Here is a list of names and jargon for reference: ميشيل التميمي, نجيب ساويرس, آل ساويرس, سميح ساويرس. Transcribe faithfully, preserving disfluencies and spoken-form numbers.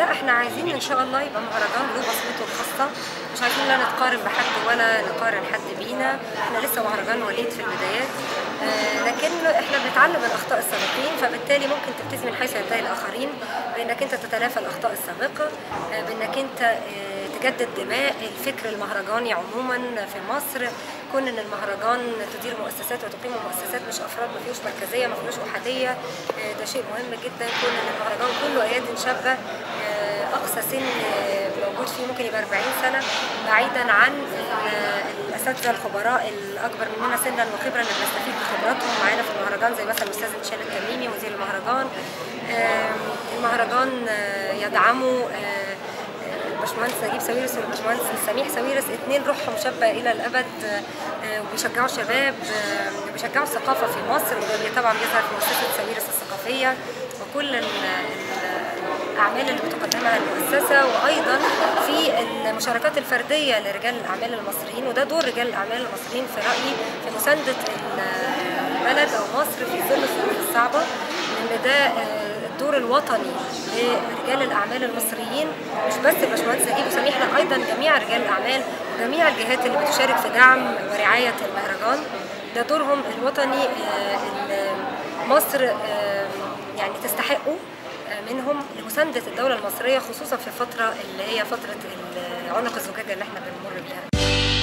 لا احنا عايزين ان شاء الله يبقى مهرجان له بصمته الخاصه، مش عايزين لا نتقارن بحد ولا نقارن حد بينا، احنا لسه مهرجان وليد في البدايات، آه لكن احنا بنتعلم من اخطاء السابقين، فبالتالي ممكن تبتسم من حيث ينتهي الاخرين، بانك انت تتلافى الاخطاء السابقه، آه بانك انت آه تجدد دماء الفكر المهرجاني عموما في مصر. كون ان المهرجان تدير مؤسسات وتقيم مؤسسات مش افراد، ما فيهوش مركزيه، ما فيهوش احاديه، ده شيء مهم جدا. كون ان المهرجان كله ايادي شابه، اقصى سن موجود فيه ممكن يبقى أربعين سنه، بعيدا عن الاساتذه الخبراء الاكبر مننا سنا وخبره اللي بنستفيد بخبراتهم معانا في المهرجان، زي مثلا الاستاذ ميشيل التميمي مدير المهرجان. المهرجان يدعمه الباشمهندس نجيب ساويرس والباشمهندس سميح ساويرس، اثنين روحهم شابه الى الابد، وبيشجعوا الشباب وبيشجعوا الثقافه في مصر، وده طبعا بيظهر في مؤسسه ساويرس الثقافيه وكل الاعمال اللي بتقدمها المؤسسه، وايضا في المشاركات الفرديه لرجال الاعمال المصريين، وده دور رجال الاعمال المصريين في رايي في مسانده البلد او مصر في ظل الظروف الصعبه، ان ده الدور الوطني لرجال الاعمال المصريين، مش بس الباشمهندس نجيب وسميح، لا ايضا جميع رجال الاعمال وجميع الجهات اللي بتشارك في دعم ورعايه المهرجان، ده دورهم الوطني اللي مصر يعني تستحقه منهم لمسانده الدوله المصريه، خصوصا في الفتره اللي هي فتره عنق الزجاجه اللي احنا بنمر بيها.